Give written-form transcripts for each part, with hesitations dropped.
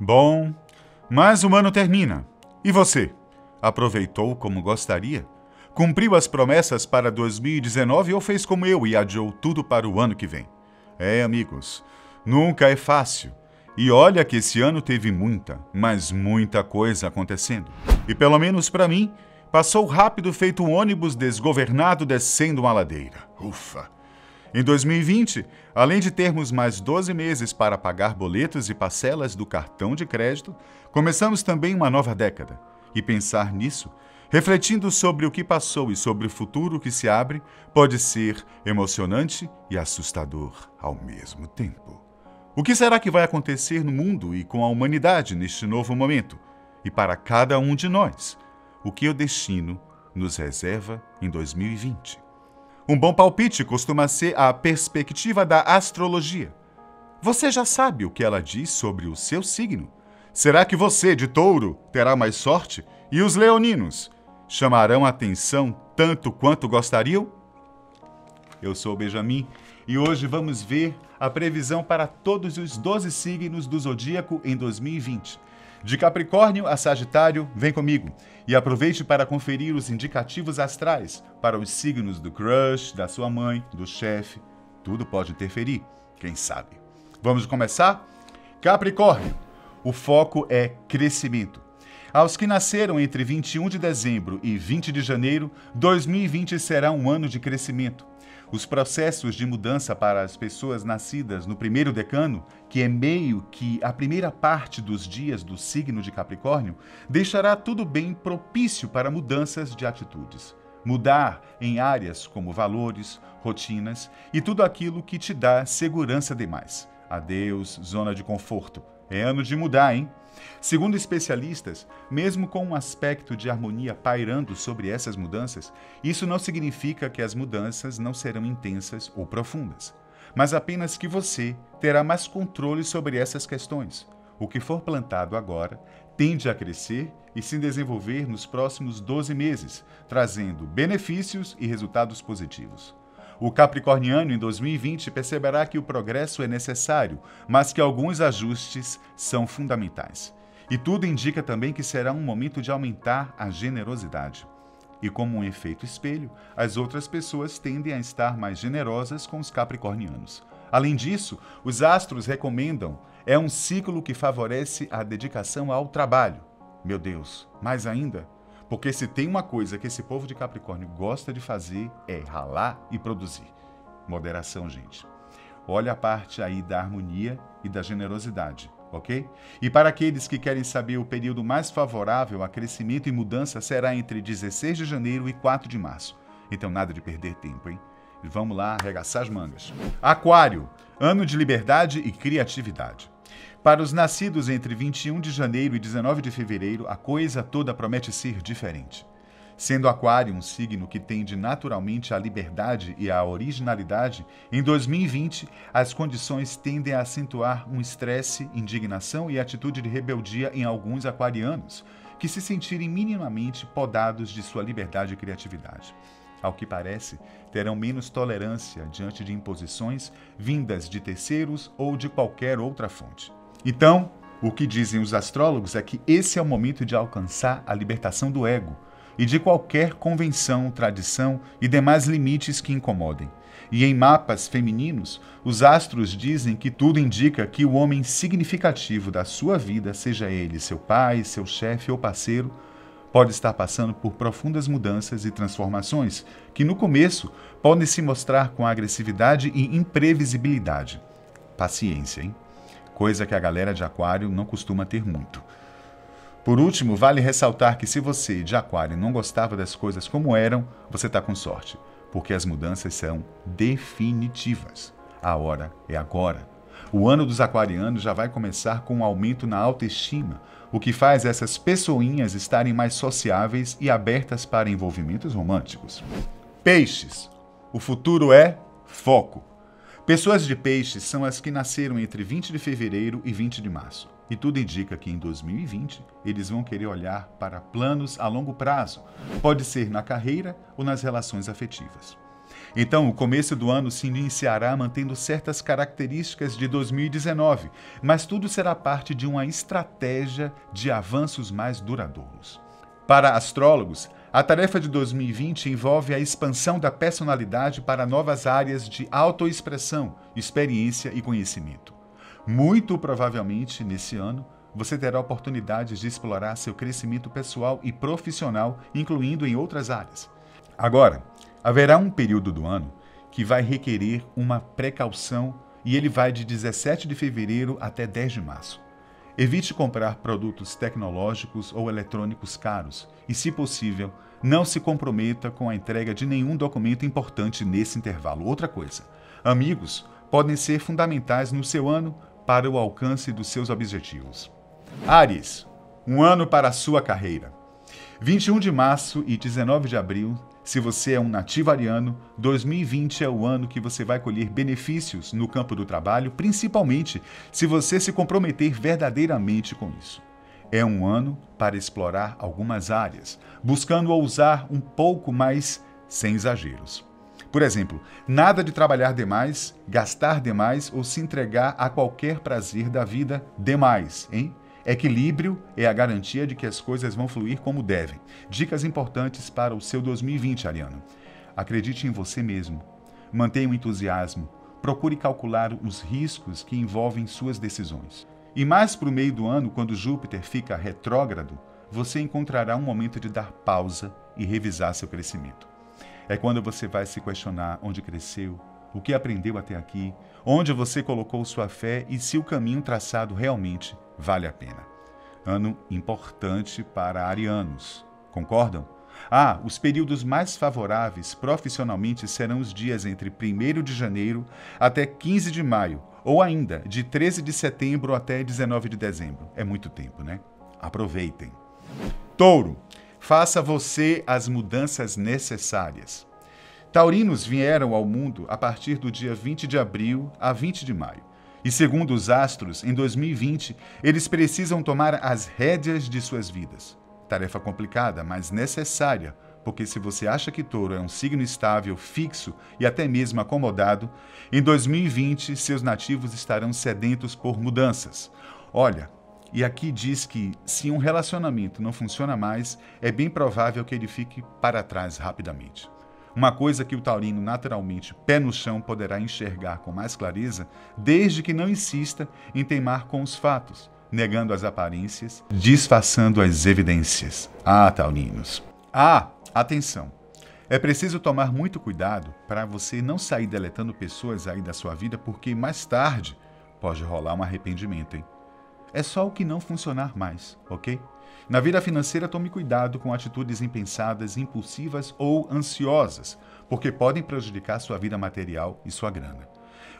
Bom, mas o ano termina. E você? Aproveitou como gostaria? Cumpriu as promessas para 2019 ou fez como eu e adiou tudo para o ano que vem? É, amigos, nunca é fácil. E olha que esse ano teve muita, mas muita coisa acontecendo. E pelo menos para mim, passou rápido feito um ônibus desgovernado descendo uma ladeira. Ufa! Em 2020, além de termos mais 12 meses para pagar boletos e parcelas do cartão de crédito, começamos também uma nova década. E pensar nisso, refletindo sobre o que passou e sobre o futuro que se abre, pode ser emocionante e assustador ao mesmo tempo. O que será que vai acontecer no mundo e com a humanidade neste novo momento? E para cada um de nós, o que o destino nos reserva em 2020? Um bom palpite costuma ser a perspectiva da astrologia. Você já sabe o que ela diz sobre o seu signo? Será que você, de touro, terá mais sorte? E os leoninos chamarão a atenção tanto quanto gostariam? Eu sou o Benjamin e hoje vamos ver a previsão para todos os 12 signos do zodíaco em 2020. De Capricórnio a Sagitário, vem comigo e aproveite para conferir os indicativos astrais para os signos do crush, da sua mãe, do chefe. Tudo pode interferir, quem sabe. Vamos começar? Capricórnio, o foco é crescimento. Aos que nasceram entre 21 de dezembro e 20 de janeiro, 2020 será um ano de crescimento. Os processos de mudança para as pessoas nascidas no primeiro decano, que é meio que a primeira parte dos dias do signo de Capricórnio, deixará tudo bem propício para mudanças de atitudes. Mudar em áreas como valores, rotinas e tudo aquilo que te dá segurança demais. Adeus, zona de conforto. É ano de mudar, hein? Segundo especialistas, mesmo com um aspecto de harmonia pairando sobre essas mudanças, isso não significa que as mudanças não serão intensas ou profundas, mas apenas que você terá mais controle sobre essas questões. O que for plantado agora tende a crescer e se desenvolver nos próximos 12 meses, trazendo benefícios e resultados positivos. O capricorniano em 2020 perceberá que o progresso é necessário, mas que alguns ajustes são fundamentais. E tudo indica também que será um momento de aumentar a generosidade. E como um efeito espelho, as outras pessoas tendem a estar mais generosas com os capricornianos. Além disso, os astros recomendam, é um ciclo que favorece a dedicação ao trabalho. Meu Deus, mais ainda? Porque se tem uma coisa que esse povo de Capricórnio gosta de fazer, é ralar e produzir. Moderação, gente. Olha a parte aí da harmonia e da generosidade, ok? E para aqueles que querem saber, o período mais favorável a crescimento e mudança será entre 16 de janeiro e 4 de março. Então nada de perder tempo, hein? Vamos lá arregaçar as mangas. Aquário, ano de liberdade e criatividade. Para os nascidos entre 21 de janeiro e 19 de fevereiro, a coisa toda promete ser diferente. Sendo Aquário um signo que tende naturalmente à liberdade e à originalidade, em 2020 as condições tendem a acentuar um estresse, indignação e atitude de rebeldia em alguns aquarianos, que se sentirem minimamente podados de sua liberdade e criatividade. Ao que parece, terão menos tolerância diante de imposições vindas de terceiros ou de qualquer outra fonte. Então, o que dizem os astrólogos é que esse é o momento de alcançar a libertação do ego e de qualquer convenção, tradição e demais limites que incomodem. E em mapas femininos, os astros dizem que tudo indica que o homem significativo da sua vida, seja ele seu pai, seu chefe ou parceiro, pode estar passando por profundas mudanças e transformações que, no começo, podem se mostrar com agressividade e imprevisibilidade. Paciência, hein? Coisa que a galera de Aquário não costuma ter muito. Por último, vale ressaltar que se você, de Aquário, não gostava das coisas como eram, você está com sorte, porque as mudanças são definitivas. A hora é agora. O ano dos aquarianos já vai começar com um aumento na autoestima, o que faz essas pessoinhas estarem mais sociáveis e abertas para envolvimentos românticos. Peixes. O futuro é foco. Pessoas de peixes são as que nasceram entre 20 de fevereiro e 20 de março. E tudo indica que em 2020 eles vão querer olhar para planos a longo prazo. Pode ser na carreira ou nas relações afetivas. Então, o começo do ano se iniciará mantendo certas características de 2019, mas tudo será parte de uma estratégia de avanços mais duradouros. Para astrólogos, a tarefa de 2020 envolve a expansão da personalidade para novas áreas de autoexpressão, experiência e conhecimento. Muito provavelmente, nesse ano, você terá oportunidades de explorar seu crescimento pessoal e profissional, incluindo em outras áreas. Agora, haverá um período do ano que vai requerer uma precaução e ele vai de 17 de fevereiro até 10 de março. Evite comprar produtos tecnológicos ou eletrônicos caros e, se possível, não se comprometa com a entrega de nenhum documento importante nesse intervalo. Outra coisa, amigos podem ser fundamentais no seu ano para o alcance dos seus objetivos. Áries, um ano para a sua carreira. 21 de março e 19 de abril, se você é um nativo ariano, 2020 é o ano que você vai colher benefícios no campo do trabalho, principalmente se você se comprometer verdadeiramente com isso. É um ano para explorar algumas áreas, buscando ousar um pouco mais sem exageros. Por exemplo, nada de trabalhar demais, gastar demais ou se entregar a qualquer prazer da vida demais, hein? Equilíbrio é a garantia de que as coisas vão fluir como devem. Dicas importantes para o seu 2020, ariano. Acredite em você mesmo. Mantenha o entusiasmo. Procure calcular os riscos que envolvem suas decisões. E mais para o meio do ano, quando Júpiter fica retrógrado, você encontrará um momento de dar pausa e revisar seu crescimento. É quando você vai se questionar onde cresceu, o que aprendeu até aqui, onde você colocou sua fé e se o caminho traçado realmente vale a pena. Ano importante para arianos, concordam? Os períodos mais favoráveis profissionalmente serão os dias entre 1º de janeiro até 15 de maio, ou ainda de 13 de setembro até 19 de dezembro. É muito tempo, né? Aproveitem. Touro, faça você as mudanças necessárias. Taurinos vieram ao mundo a partir do dia 20 de abril a 20 de maio. E segundo os astros, em 2020, eles precisam tomar as rédeas de suas vidas. Tarefa complicada, mas necessária, porque se você acha que Touro é um signo estável, fixo e até mesmo acomodado, em 2020 seus nativos estarão sedentos por mudanças. Olha, e aqui diz que se um relacionamento não funciona mais, é bem provável que ele fique para trás rapidamente. Uma coisa que o taurino naturalmente, pé no chão, poderá enxergar com mais clareza, desde que não insista em teimar com os fatos, negando as aparências, disfarçando as evidências. Taurinos! Atenção! É preciso tomar muito cuidado para você não sair deletando pessoas aí da sua vida, porque mais tarde pode rolar um arrependimento, hein? É só o que não funcionar mais, ok? Na vida financeira, tome cuidado com atitudes impensadas, impulsivas ou ansiosas, porque podem prejudicar sua vida material e sua grana.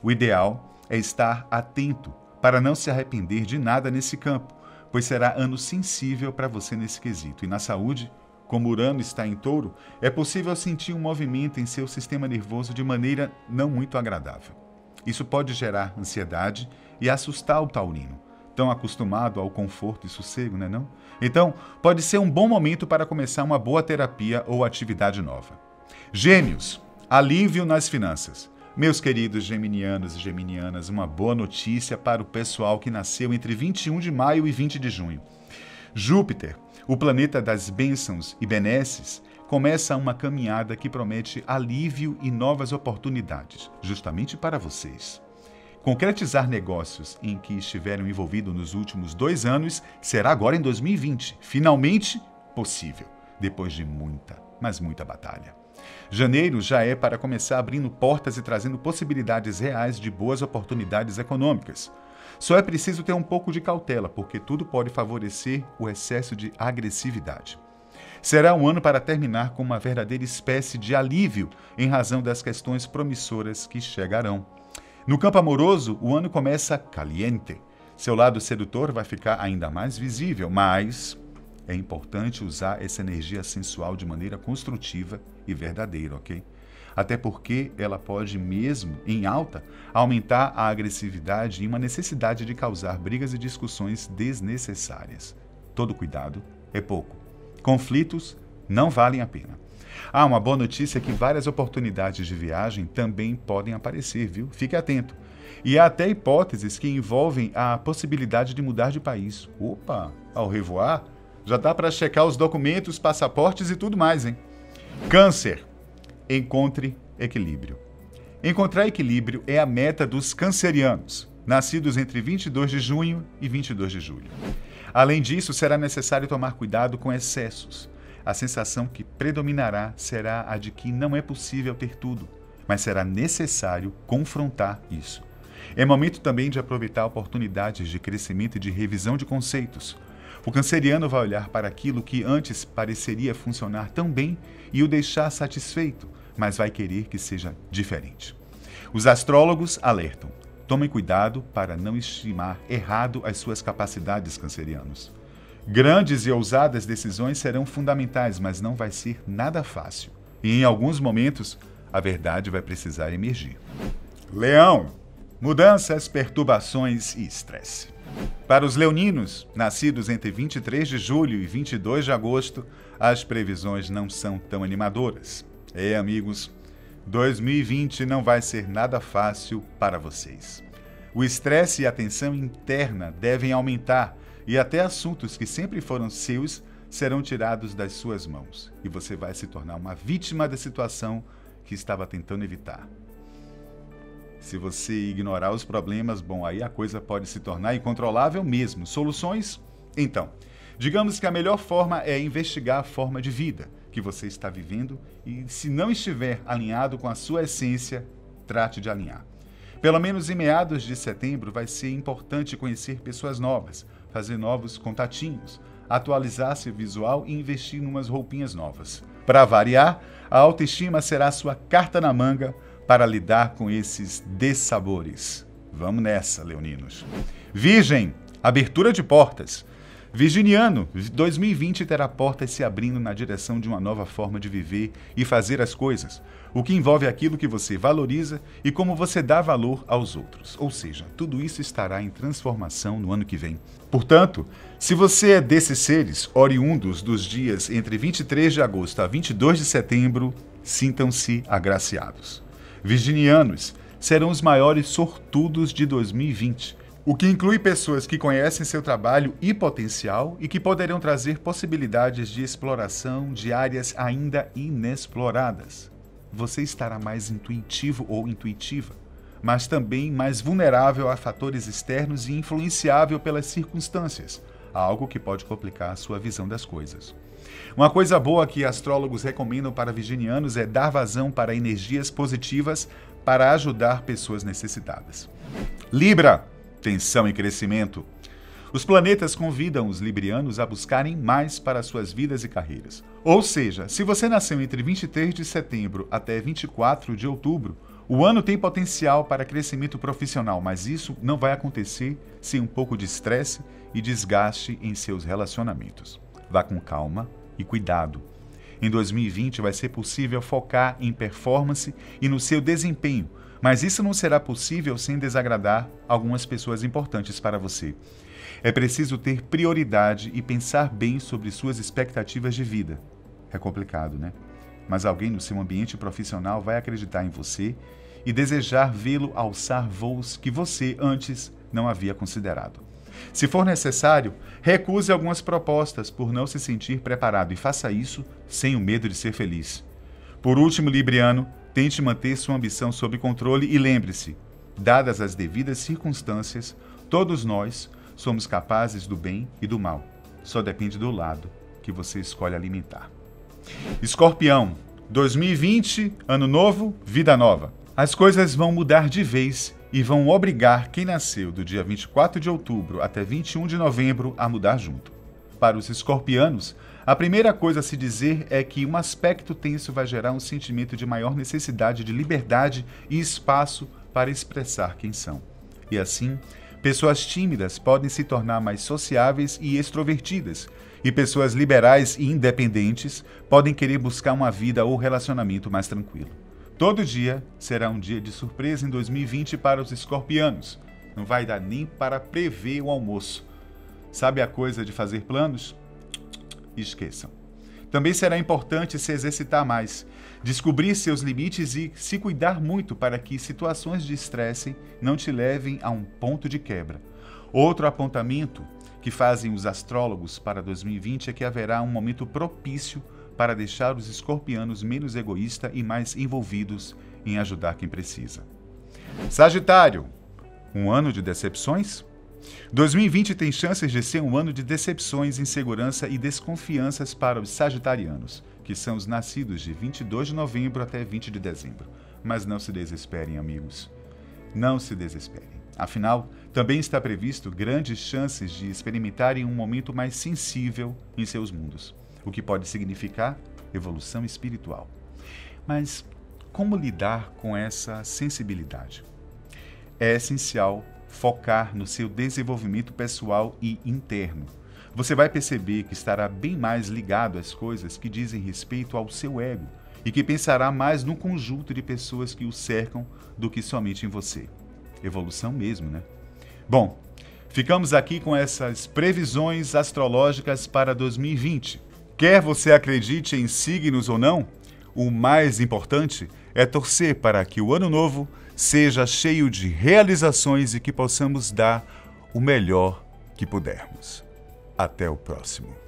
O ideal é estar atento para não se arrepender de nada nesse campo, pois será ano sensível para você nesse quesito. E na saúde, como Urano está em Touro, é possível sentir um movimento em seu sistema nervoso de maneira não muito agradável. Isso pode gerar ansiedade e assustar o taurino, tão acostumado ao conforto e sossego, né, não? Então, pode ser um bom momento para começar uma boa terapia ou atividade nova. Gêmeos, alívio nas finanças. Meus queridos geminianos e geminianas, uma boa notícia para o pessoal que nasceu entre 21 de maio e 20 de junho. Júpiter, o planeta das bênçãos e benesses, começa uma caminhada que promete alívio e novas oportunidades, justamente para vocês. Concretizar negócios em que estiveram envolvidos nos últimos 2 anos será agora em 2020, finalmente possível, depois de muita, mas muita batalha. Janeiro já é para começar abrindo portas e trazendo possibilidades reais de boas oportunidades econômicas. Só é preciso ter um pouco de cautela, porque tudo pode favorecer o excesso de agressividade. Será um ano para terminar com uma verdadeira espécie de alívio em razão das questões promissoras que chegarão. No campo amoroso, o ano começa caliente. Seu lado sedutor vai ficar ainda mais visível, mas é importante usar essa energia sensual de maneira construtiva e verdadeira, ok? Até porque ela pode mesmo, em alta, aumentar a agressividade e uma necessidade de causar brigas e discussões desnecessárias. Todo cuidado é pouco. Conflitos não valem a pena. Ah, uma boa notícia é que várias oportunidades de viagem também podem aparecer, viu? Fique atento. E há até hipóteses que envolvem a possibilidade de mudar de país. Opa, ao revoar, já dá para checar os documentos, passaportes e tudo mais, hein? Câncer. Encontre equilíbrio. Encontrar equilíbrio é a meta dos cancerianos, nascidos entre 22 de junho e 22 de julho. Além disso, será necessário tomar cuidado com excessos. A sensação que predominará será a de que não é possível ter tudo, mas será necessário confrontar isso. É momento também de aproveitar oportunidades de crescimento e de revisão de conceitos. O canceriano vai olhar para aquilo que antes pareceria funcionar tão bem e o deixar satisfeito, mas vai querer que seja diferente. Os astrólogos alertam: tomem cuidado para não estimar errado as suas capacidades, cancerianos. Grandes e ousadas decisões serão fundamentais, mas não vai ser nada fácil. E em alguns momentos, a verdade vai precisar emergir. Leão, mudanças, perturbações e estresse. Para os leoninos, nascidos entre 23 de julho e 22 de agosto, as previsões não são tão animadoras. É, amigos, 2020 não vai ser nada fácil para vocês. O estresse e a tensão interna devem aumentar e até assuntos que sempre foram seus serão tirados das suas mãos e você vai se tornar uma vítima da situação que estava tentando evitar. Se você ignorar os problemas, bom, aí a coisa pode se tornar incontrolável mesmo. Soluções? Então, digamos que a melhor forma é investigar a forma de vida que você está vivendo e, se não estiver alinhado com a sua essência, trate de alinhar. Pelo menos em meados de setembro vai ser importante conhecer pessoas novas, fazer novos contatinhos, atualizar seu visual e investir em umas roupinhas novas. Para variar, a autoestima será sua carta na manga para lidar com esses dessabores. Vamos nessa, leoninos. Virgem, abertura de portas. Virginiano, 2020 terá portas se abrindo na direção de uma nova forma de viver e fazer as coisas, o que envolve aquilo que você valoriza e como você dá valor aos outros. Ou seja, tudo isso estará em transformação no ano que vem. Portanto, se você é desses seres oriundos dos dias entre 23 de agosto a 22 de setembro, sintam-se agraciados. Virginianos serão os maiores sortudos de 2020. O que inclui pessoas que conhecem seu trabalho e potencial e que poderão trazer possibilidades de exploração de áreas ainda inexploradas. Você estará mais intuitivo ou intuitiva, mas também mais vulnerável a fatores externos e influenciável pelas circunstâncias, algo que pode complicar a sua visão das coisas. Uma coisa boa que astrólogos recomendam para virginianos é dar vazão para energias positivas para ajudar pessoas necessitadas. Libra. Tensão e crescimento. Os planetas convidam os librianos a buscarem mais para suas vidas e carreiras. Ou seja, se você nasceu entre 23 de setembro até 24 de outubro, o ano tem potencial para crescimento profissional, mas isso não vai acontecer sem um pouco de estresse e desgaste em seus relacionamentos. Vá com calma e cuidado. Em 2020 vai ser possível focar em performance e no seu desempenho, mas isso não será possível sem desagradar algumas pessoas importantes para você. É preciso ter prioridade e pensar bem sobre suas expectativas de vida. É complicado, né? Mas alguém no seu ambiente profissional vai acreditar em você e desejar vê-lo alçar voos que você antes não havia considerado. Se for necessário, recuse algumas propostas por não se sentir preparado e faça isso sem o medo de ser feliz. Por último, libriano, tente manter sua ambição sob controle e lembre-se, dadas as devidas circunstâncias, todos nós somos capazes do bem e do mal. Só depende do lado que você escolhe alimentar. Escorpião, 2020, ano novo, vida nova. As coisas vão mudar de vez e vão obrigar quem nasceu do dia 24 de outubro até 21 de novembro a mudar junto. Para os escorpianos, a primeira coisa a se dizer é que um aspecto tenso vai gerar um sentimento de maior necessidade de liberdade e espaço para expressar quem são. E assim, pessoas tímidas podem se tornar mais sociáveis e extrovertidas, e pessoas liberais e independentes podem querer buscar uma vida ou relacionamento mais tranquilo. Todo dia será um dia de surpresa em 2020 para os escorpianos. Não vai dar nem para prever o almoço. Sabe a coisa de fazer planos? Esqueçam. Também será importante se exercitar mais, descobrir seus limites e se cuidar muito para que situações de estresse não te levem a um ponto de quebra. Outro apontamento que fazem os astrólogos para 2020 é que haverá um momento propício para deixar os escorpianos menos egoístas e mais envolvidos em ajudar quem precisa. Sagitário, um ano de decepções? 2020 tem chances de ser um ano de decepções, insegurança e desconfianças para os sagitarianos, que são os nascidos de 22 de novembro até 20 de dezembro. Mas não se desesperem, amigos. Não se desesperem. Afinal, também está previsto grandes chances de experimentarem um momento mais sensível em seus mundos, o que pode significar evolução espiritual. Mas como lidar com essa sensibilidade? É essencial focar no seu desenvolvimento pessoal e interno. Você vai perceber que estará bem mais ligado às coisas que dizem respeito ao seu ego e que pensará mais no conjunto de pessoas que o cercam do que somente em você. Evolução mesmo, né? Bom, ficamos aqui com essas previsões astrológicas para 2020. Quer você acredite em signos ou não, o mais importante é torcer para que o ano novo seja cheio de realizações e que possamos dar o melhor que pudermos. Até o próximo.